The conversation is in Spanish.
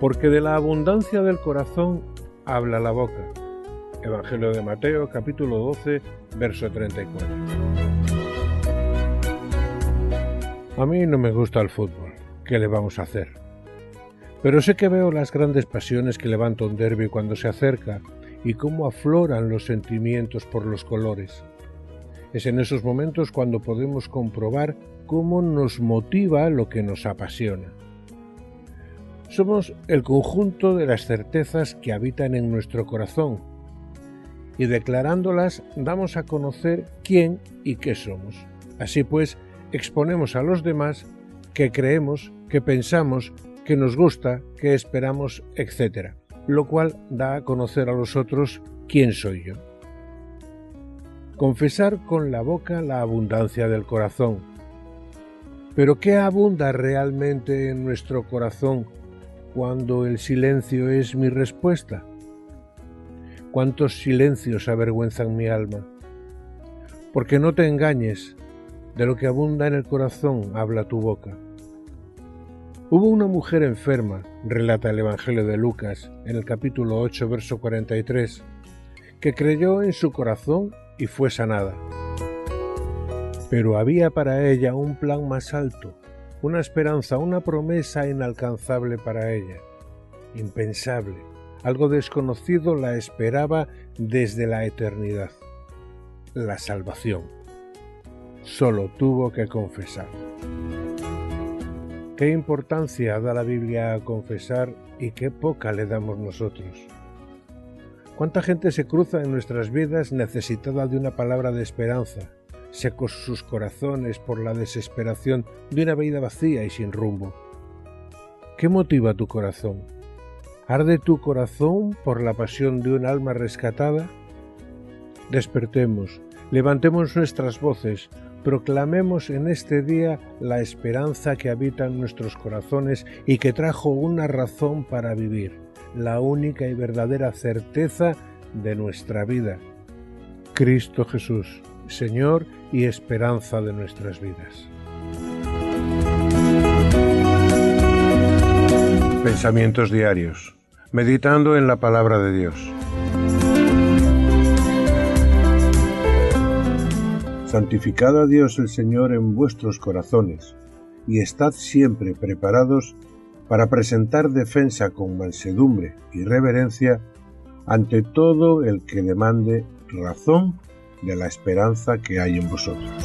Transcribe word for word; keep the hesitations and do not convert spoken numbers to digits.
Porque de la abundancia del corazón habla la boca. Evangelio de Mateo, capítulo doce, verso treinta y cuatro. A mí no me gusta el fútbol, ¿qué le vamos a hacer? Pero sé que veo las grandes pasiones que levanta un derbi cuando se acerca y cómo afloran los sentimientos por los colores. Es en esos momentos cuando podemos comprobar cómo nos motiva lo que nos apasiona. Somos el conjunto de las certezas que habitan en nuestro corazón y declarándolas damos a conocer quién y qué somos. Así pues, exponemos a los demás que creemos, que pensamos, que nos gusta, que esperamos, etcétera, lo cual da a conocer a los otros quién soy yo. Confesar con la boca la abundancia del corazón. ¿Pero qué abunda realmente en nuestro corazón? Cuando el silencio es mi respuesta. ¿Cuántos silencios avergüenzan mi alma? Porque no te engañes, de lo que abunda en el corazón habla tu boca. Hubo una mujer enferma, relata el Evangelio de Lucas, en el capítulo ocho, verso cuarenta y tres, que creyó en su corazón y fue sanada. Pero había para ella un plan más alto, una esperanza, una promesa inalcanzable para ella, impensable, algo desconocido la esperaba desde la eternidad, la salvación. Solo tuvo que confesar. ¿Qué importancia da la Biblia a confesar y qué poca le damos nosotros? ¿Cuánta gente se cruza en nuestras vidas necesitada de una palabra de esperanza? Secos sus corazones por la desesperación de una vida vacía y sin rumbo. ¿Qué motiva tu corazón? ¿Arde tu corazón por la pasión de un alma rescatada? Despertemos, levantemos nuestras voces, proclamemos en este día la esperanza que habita en nuestros corazones y que trajo una razón para vivir, la única y verdadera certeza de nuestra vida. Cristo Jesús, Señor y esperanza de nuestras vidas. Pensamientos diarios, meditando en la palabra de Dios. Santificad a Dios el Señor en vuestros corazones y estad siempre preparados para presentar defensa con mansedumbre y reverencia ante todo el que demande razón de la esperanza que hay en vosotros.